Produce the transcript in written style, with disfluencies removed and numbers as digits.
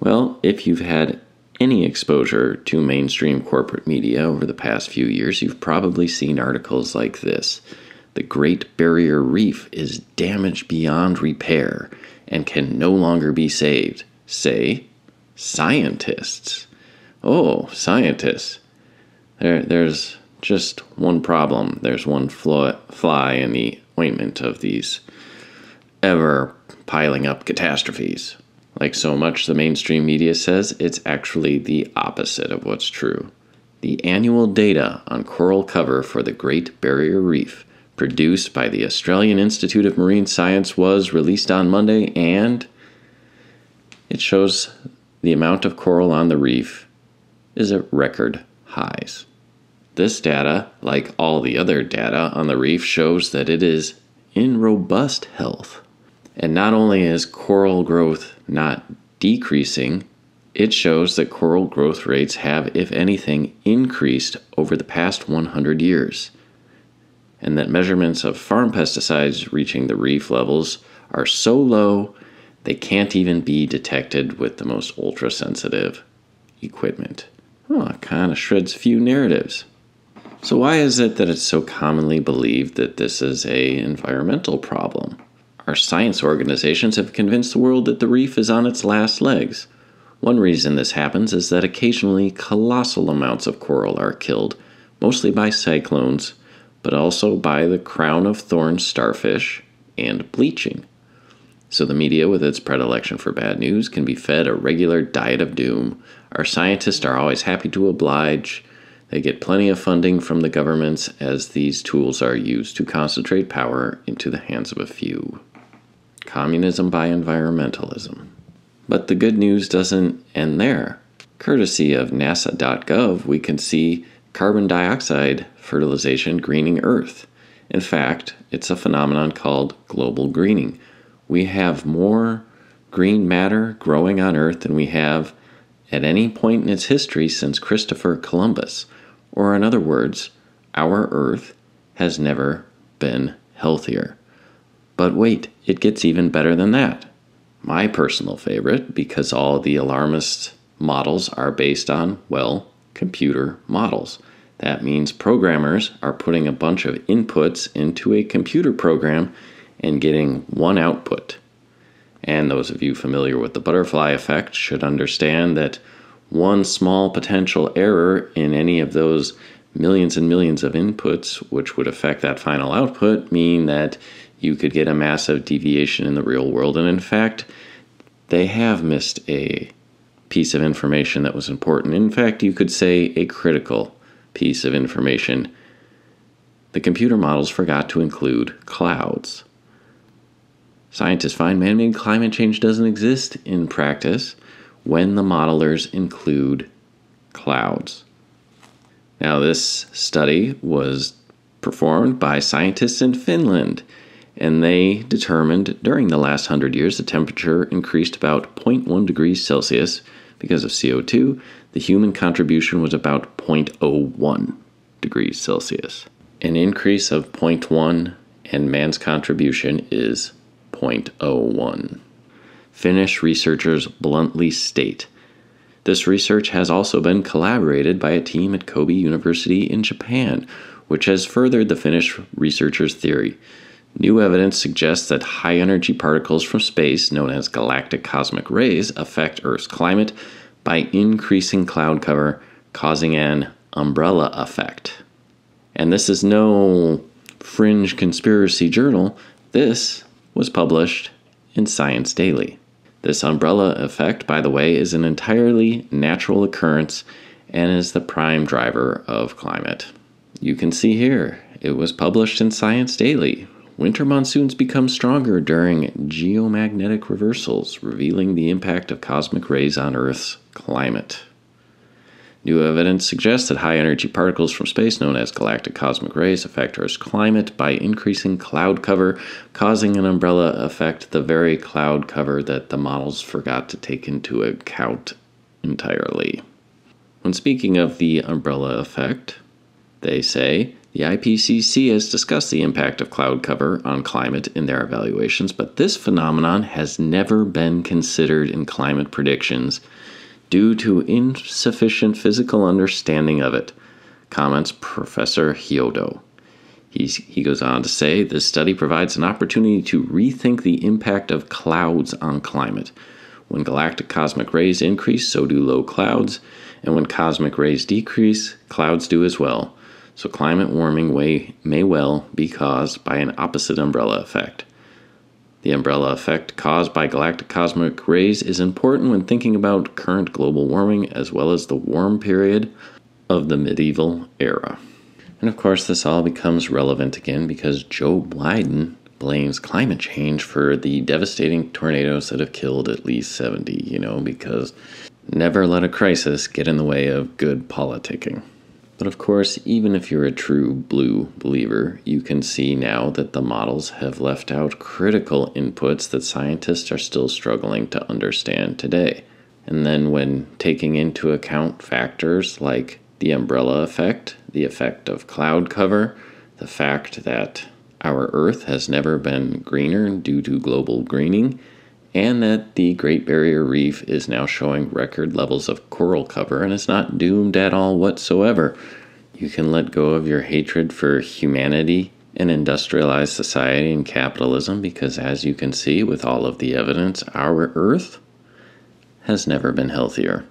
Well, if you've had any exposure to mainstream corporate media over the past few years, you've probably seen articles like this. The Great Barrier Reef is damaged beyond repair and can no longer be saved, say scientists. Oh, scientists. There's just one problem. There's one fly in the ointment of these ever piling up catastrophes. Like so much the mainstream media says, it's actually the opposite of what's true. The annual data on coral cover for the Great Barrier Reef produced by the Australian Institute of Marine Science was released on Monday, and it shows the amount of coral on the reef is at record highs. This data, like all the other data on the reef, shows that it is in robust health. And not only is coral growth not decreasing, it shows that coral growth rates have, if anything, increased over the past 100 years. And that measurements of farm pesticides reaching the reef levels are so low they can't even be detected with the most ultra-sensitive equipment. It kind of shreds few narratives. So why is it that it's so commonly believed that this is an environmental problem? Our science organizations have convinced the world that the reef is on its last legs. One reason this happens is that occasionally colossal amounts of coral are killed, mostly by cyclones, but also by the crown of thorns starfish and bleaching. So the media, with its predilection for bad news, can be fed a regular diet of doom. Our scientists are always happy to oblige. They get plenty of funding from the governments as these tools are used to concentrate power into the hands of a few. Communism by environmentalism. But the good news doesn't end there. Courtesy of NASA.gov, we can see carbon dioxide fertilization greening Earth. In fact, it's a phenomenon called global greening. We have more green matter growing on Earth than we have at any point in its history since Christopher Columbus. Or in other words, our Earth has never been healthier. But wait, it gets even better than that. My personal favorite, because all the alarmist models are based on, computer models. That means programmers are putting a bunch of inputs into a computer program and getting one output. And those of you familiar with the butterfly effect should understand that one small potential error in any of those millions and millions of inputs, which would affect that final output, mean that you could get a massive deviation in the real world. And in fact, they have missed a piece of information that was important. In fact, you could say a critical piece of information. The computer models forgot to include clouds. Scientists find man-made climate change doesn't exist in practice when the modelers include clouds. Now, this study was performed by scientists in Finland, and they determined during the last 100 years the temperature increased about 0.1 degrees Celsius because of CO2. The human contribution was about 0.01 degrees Celsius. An increase of 0.1 and man's contribution is 0.01. Finnish researchers bluntly state, this research has also been collaborated by a team at Kobe University in Japan, which has furthered the Finnish researchers' theory. New evidence suggests that high-energy particles from space, known as galactic cosmic rays, affect Earth's climate by increasing cloud cover, causing an umbrella effect. And this is no fringe conspiracy journal. This was published in Science Daily. This umbrella effect, by the way, is an entirely natural occurrence and is the prime driver of climate. You can see here, it was published in Science Daily. Winter monsoons become stronger during geomagnetic reversals, revealing the impact of cosmic rays on Earth's climate. New evidence suggests that high-energy particles from space, known as galactic cosmic rays, affect Earth's climate by increasing cloud cover, causing an umbrella effect, the very cloud cover that the models forgot to take into account entirely. When speaking of the umbrella effect, they say The IPCC has discussed the impact of cloud cover on climate in their evaluations, but this phenomenon has never been considered in climate predictions due to insufficient physical understanding of it, comments Professor Hyodo. He goes on to say, this study provides an opportunity to rethink the impact of clouds on climate. When galactic cosmic rays increase, so do low clouds, and when cosmic rays decrease, clouds do as well. So climate warming may well be caused by an opposite umbrella effect. The umbrella effect caused by galactic cosmic rays is important when thinking about current global warming as well as the warm period of the medieval era. And of course, this all becomes relevant again because Joe Biden blames climate change for the devastating tornadoes that have killed at least 70, because never let a crisis get in the way of good politicking. But of course, even if you're a true blue believer, you can see now that the models have left out critical inputs that scientists are still struggling to understand today. And then when taking into account factors like the umbrella effect, the effect of cloud cover, the fact that our Earth has never been greener due to global greening, and that the Great Barrier Reef is now showing record levels of coral cover and is not doomed at all whatsoever, you can let go of your hatred for humanity and industrialized society and capitalism, because as you can see with all of the evidence, our Earth has never been healthier.